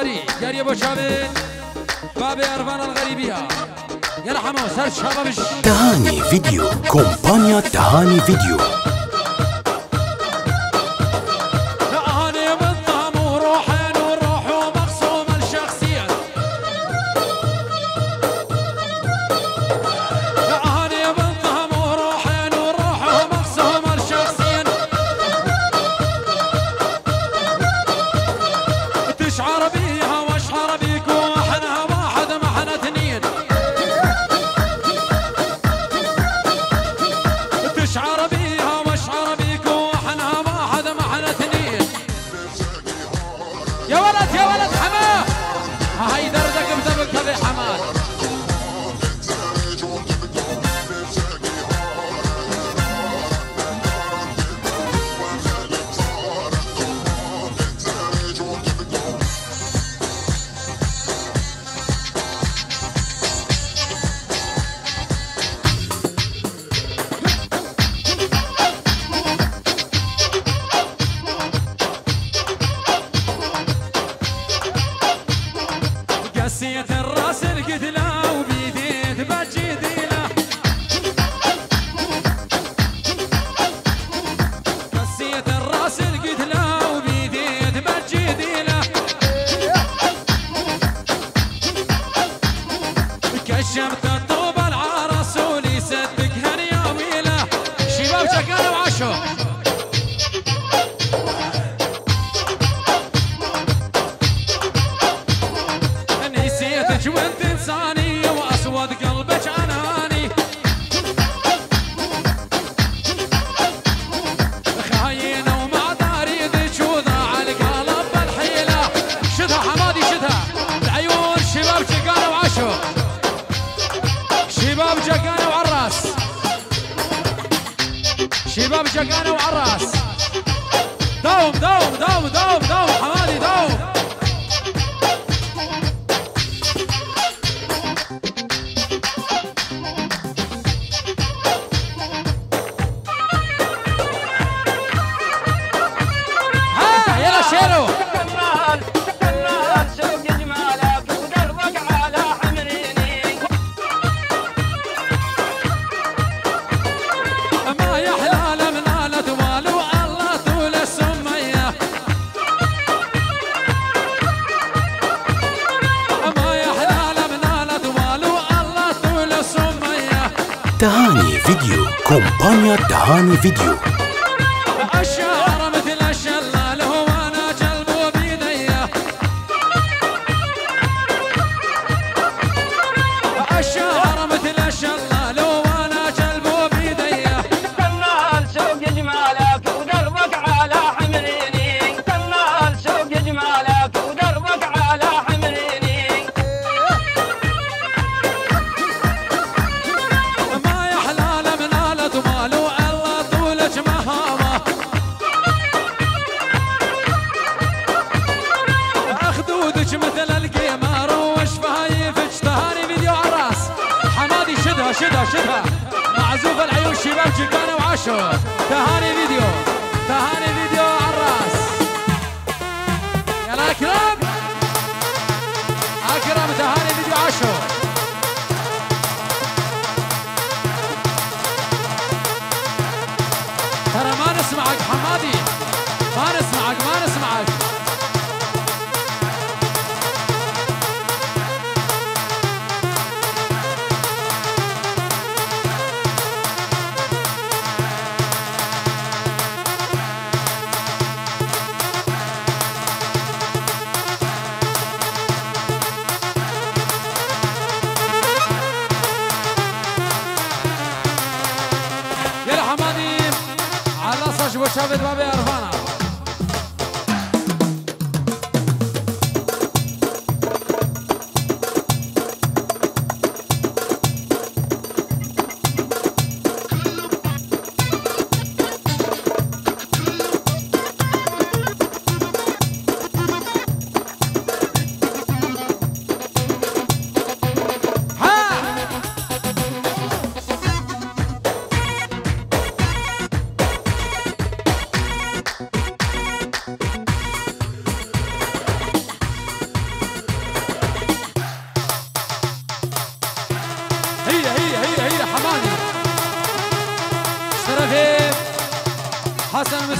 الأنصاري جاري أبو شابين باب أرفان الغريبية يرحمه سر شبابش. تهاني فيديو كومبانيا تهاني فيديو قسيت الراس القتلة وبيدي تبجي ديلة قسيت الراس القتلة وبيدي تبجي ديلة كشفت الطوب العرس ولي صدقهن يا ويلة شباب شقالة وعاشو شباب جقانة وعراس دوم دوم دوم دوم دوم حمادي دوم ها يلا شيرو تهاني فيديو كومبانيا تهاني فيديو الشهر مثل الشلال هو انا جلبه بيديه الشهر مثل الشلال هو انا جلبه بيديه كنا الشوق جمالك ودربك على حمريني كنا الشوق جمالك ودربك على حمريني مثل القمر وشفها يفتش تهاني فيديو عراس حمادي شدها شدها شدها معزوف العيون شباب جلبانة وعاشور تهاني فيديو تهاني فيديو عراس يلا اكرم اكرم تهاني فيديو عاشور ترى ما نسمعك حمادي ما نسمعك ما نسمعك شابت بابي عرفانة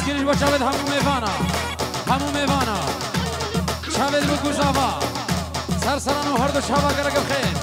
گیریش با شبت همون میفانا شبت بود گوشاوا سرسران و هر دو شبا گرگم خیل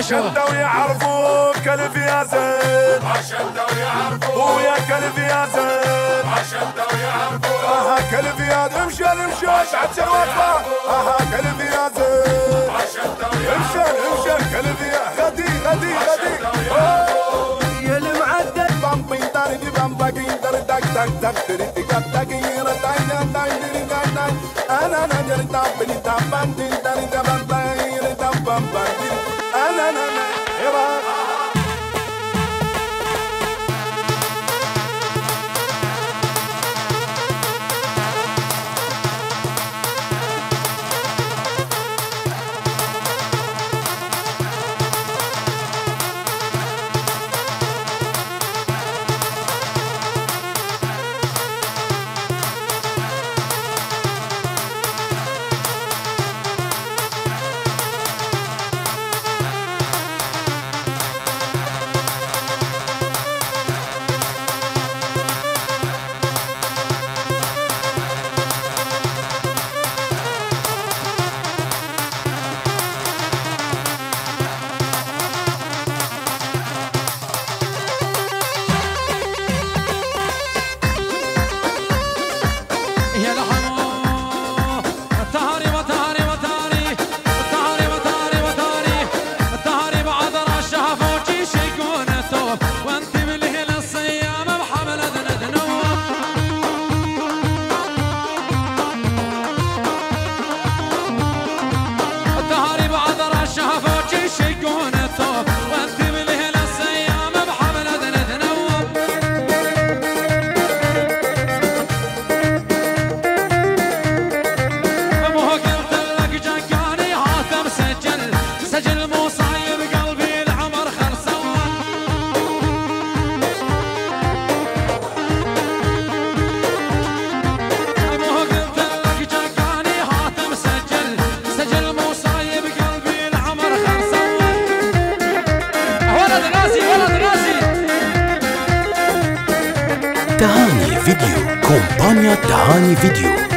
عشمته ويعرفوك كلب يا زين، عشمته ويعرفوك ويا كلب يا زين، عشمته ويعرفوك اها كلب يا زين، امشل امشل عشان وقفه اها كلب يا زين، عشمته ويعرفوك امشل امشل كلب يا غدي غدي غدي يا المعدل بامبين داري بامبين داري دك دك دك تريتي دك دك يرا داي داي داي داي انا نجر دابني دابني داري دابني يرا دابني أنا تهاني فيديو كومبانيا تهاني فيديو.